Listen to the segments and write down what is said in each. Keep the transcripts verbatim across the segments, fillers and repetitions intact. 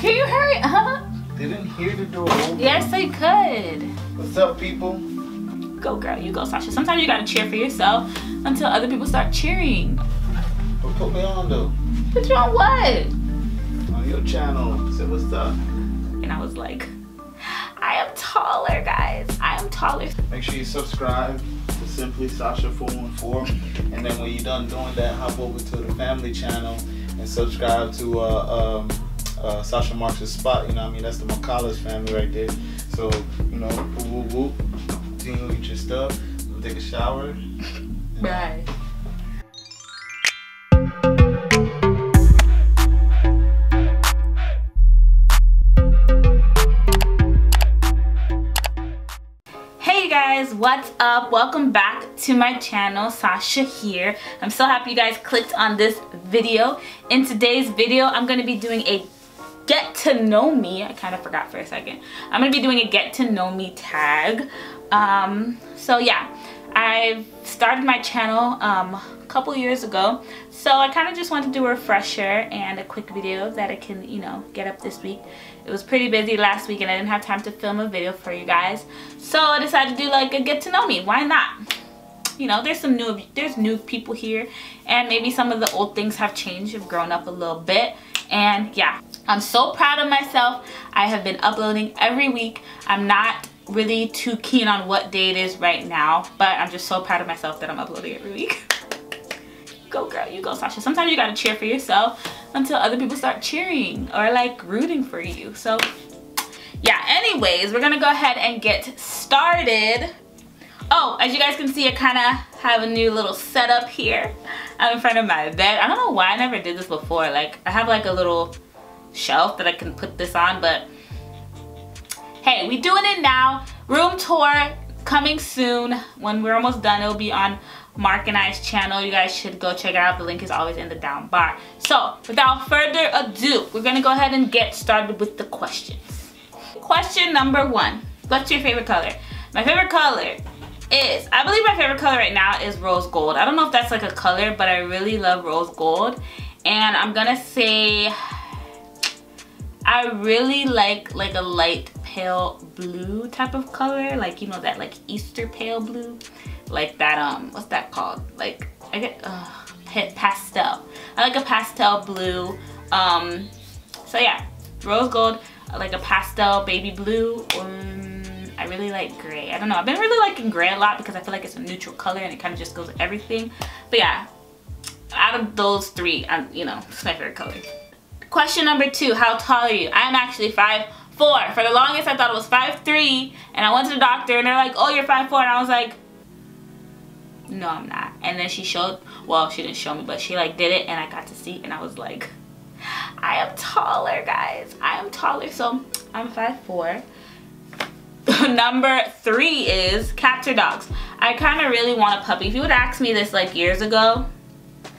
Can you hurry up? They didn't hear the door open. Yes, they could. What's up, people? Go, girl. You go, Sasha. Sometimes you gotta cheer for yourself until other people start cheering. But put me on, though. Put you on what? On your channel. So what's up? And I was like, I am taller, guys. I am taller. Make sure you subscribe to Simply Sasha four one four. And then when you're done doing that, hop over to the family channel and subscribe to uh, um, uh, Sasha Marks' spot. You know what I mean? That's the McCollis family right there. So, you know, woo woo woo. Continue eat your stuff. We'll take a shower. Bye. What's up? Welcome back to my channel. Sasha here. I'm so happy you guys clicked on this video. In today's video, I'm going to be doing a get to know me. I kind of forgot for a second. I'm going to be doing a get to know me tag. Um, so yeah, I started my channel um, a couple years ago. So I kind of just wanted to do a refresher and a quick video that I can, you know, get up this week. It was pretty busy last week and I didn't have time to film a video for you guys. So I decided to do like a get to know me. Why not? You know, there's some new there's new people here and maybe some of the old things have changed. I've grown up a little bit. And yeah, I'm so proud of myself. I have been uploading every week. I'm not really too keen on what day it is right now, but I'm just so proud of myself that I'm uploading every week. Go, girl. You go, Sasha. Sometimes you gotta cheer for yourself until other people start cheering or like rooting for you. So yeah, anyways, we're gonna go ahead and get started. Oh, as you guys can see, I kind of have a new little setup here. I'm in front of my bed. I don't know why I never did this before. Like, I have like a little shelf that I can put this on, but hey, we doing it now. Room tour coming soon. When we're almost done, it'll be on Mark and I's channel. You guys should go check it out. The link is always in the down bar. So without further ado, we're gonna go ahead and get started with the questions. Question number one, what's your favorite color? My favorite color is, I believe my favorite color right now is rose gold. I don't know if that's like a color, but I really love rose gold. And I'm gonna say, I really like like a light pale blue type of color. Like, you know, that like Easter pale blue. Like that, um, what's that called? Like, I get, uh, pastel. I like a pastel blue. Um, so yeah, rose gold, like a pastel baby blue. Um, I really like gray. I don't know. I've been really liking gray a lot because I feel like it's a neutral color and it kind of just goes with everything. But yeah, out of those three, I'm, you know, it's my favorite color. Question number two, how tall are you? I'm actually five foot four. For the longest, I thought it was five foot three. And I went to the doctor and they're like, oh, you're five foot four. And I was like, no, I'm not. And then she showed, well, she didn't show me, but she like did it and I got to see and I was like, I am taller, guys. I am taller. So I'm five foot four. Number three is cats or dogs. I kind of really want a puppy. If you would ask me this like years ago,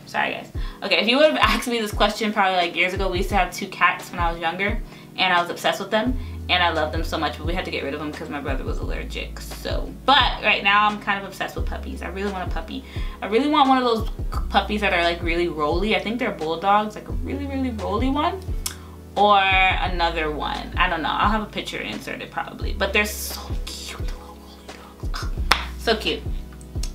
sorry guys. Okay, if you would have asked me this question probably like years ago, we used to have two cats when I was younger and I was obsessed with them. And I love them so much, but we had to get rid of them because my brother was allergic. So, but right now I'm kind of obsessed with puppies. I really want a puppy. I really want one of those puppies that are like really rolly. I think they're bulldogs, like a really, really rolly one. Or another one. I don't know. I'll have a picture inserted probably. But they're so cute, the little rolly dogs. So cute.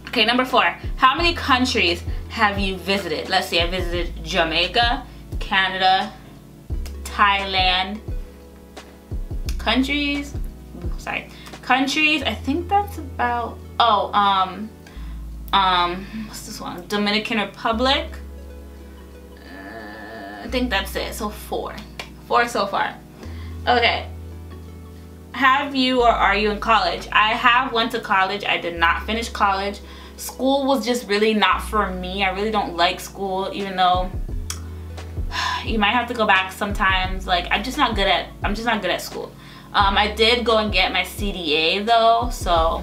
Okay, number four. How many countries have you visited? Let's see, I visited Jamaica, Canada, Thailand, countries sorry countries I think that's about, oh um um what's this one, Dominican Republic, uh, I think that's it. So four four so far. Okay, have you or are you in college? I have went to college. I did not finish college. School was just really not for me. I really don't like school, even though you might have to go back sometimes. Like, I'm just not good at I'm just not good at school. Um, I did go and get my C D A though, so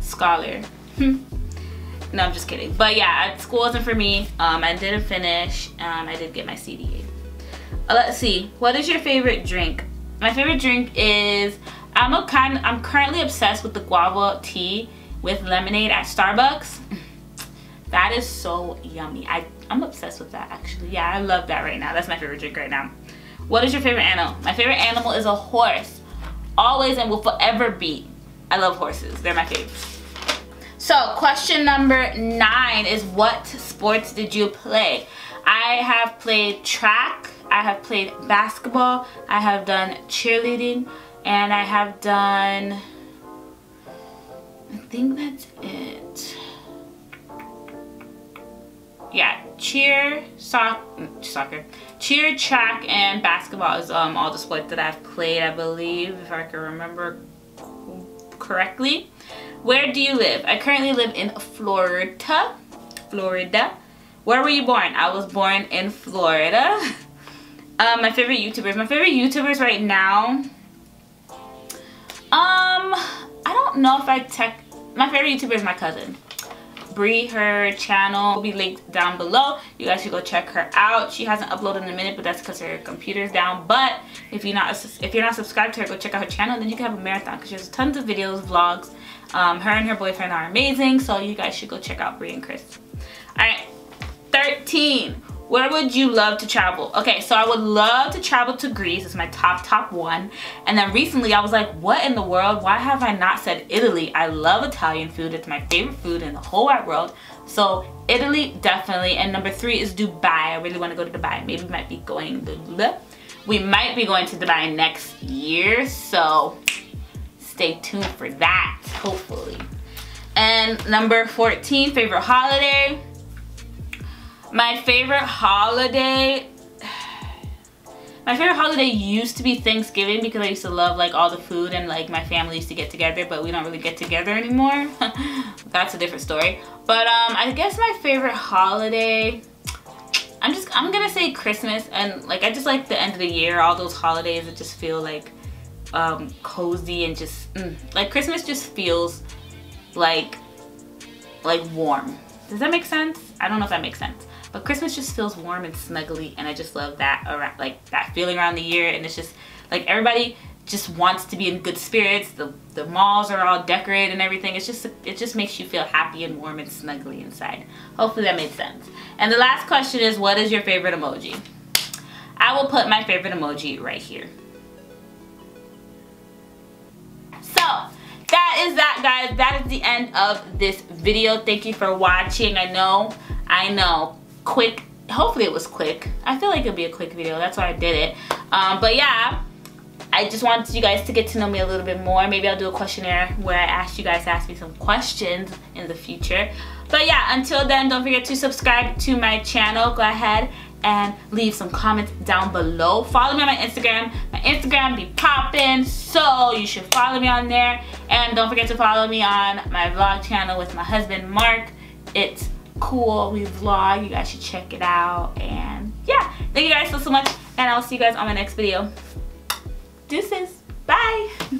scholar. No, I'm just kidding. But yeah, school wasn't for me. Um, I didn't finish. Um, I did get my C D A. Uh, let's see. What is your favorite drink? My favorite drink is, I'm a kind. I'm currently obsessed with the guava tea with lemonade at Starbucks. That is so yummy. I I'm obsessed with that actually. Yeah, I love that right now. That's my favorite drink right now. What is your favorite animal? My favorite animal is a horse. Always and will forever be. I love horses. They're my favorites. So question number nine is, what sports did you play? I have played track. I have played basketball. I have done cheerleading. And I have done... I think that's it. Yeah, cheer, soc soccer, cheer, track, and basketball is um, all the sports that I've played, I believe, if I can remember correctly. Where do you live? I currently live in Florida. Florida. Where were you born? I was born in Florida. um, my favorite YouTubers. My favorite YouTubers right now. Um, I don't know if I tech. My favorite YouTuber is my cousin. Bree, her channel will be linked down below. You guys should go check her out. She hasn't uploaded in a minute, but that's because her computer's down. But if you're not if you're not subscribed to her, go check out her channel. Then you can have a marathon because she has tons of videos, vlogs. Um, her and her boyfriend are amazing, so you guys should go check out Bree and Chris. All right, thirteen. Where would you love to travel? Okay, so I would love to travel to Greece. It's my top, top one. And then recently I was like, what in the world? Why have I not said Italy? I love Italian food. It's my favorite food in the whole wide world. So Italy, definitely. And number three is Dubai. I really want to go to Dubai. Maybe we might be going to, we might be going to Dubai next year. So stay tuned for that, hopefully. And number fourteen, favorite holiday. My favorite holiday, my favorite holiday used to be Thanksgiving because I used to love like all the food and like my family used to get together, but we don't really get together anymore. That's a different story. But um, I guess my favorite holiday, I'm just, I'm gonna say Christmas. And like, I just like the end of the year, all those holidays that just feel like um, cozy and just, mm, like Christmas just feels like, like warm. Does that make sense? I don't know if that makes sense. But Christmas just feels warm and snuggly, and I just love that around, like that feeling around the year. And it's just like everybody just wants to be in good spirits. The the malls are all decorated and everything. It's just it just makes you feel happy and warm and snuggly inside. Hopefully that made sense. And the last question is, what is your favorite emoji? I will put my favorite emoji right here. So that is that, guys. That is the end of this video. Thank you for watching. I know, I know. Quick, hopefully it was quick. I feel like it'll be a quick video, that's why I did it. Um, but yeah, I just wanted you guys to get to know me a little bit more. Maybe I'll do a questionnaire where I ask you guys to ask me some questions in the future. But yeah, until then, don't forget to subscribe to my channel. Go ahead and leave some comments down below. Follow me on my Instagram. My Instagram be popping, so you should follow me on there. And don't forget to follow me on my vlog channel with my husband, Mark. It's cool, we vlog. You guys should check it out. And yeah, thank you guys so so much, and I'll see you guys on my next video. Deuces. Bye.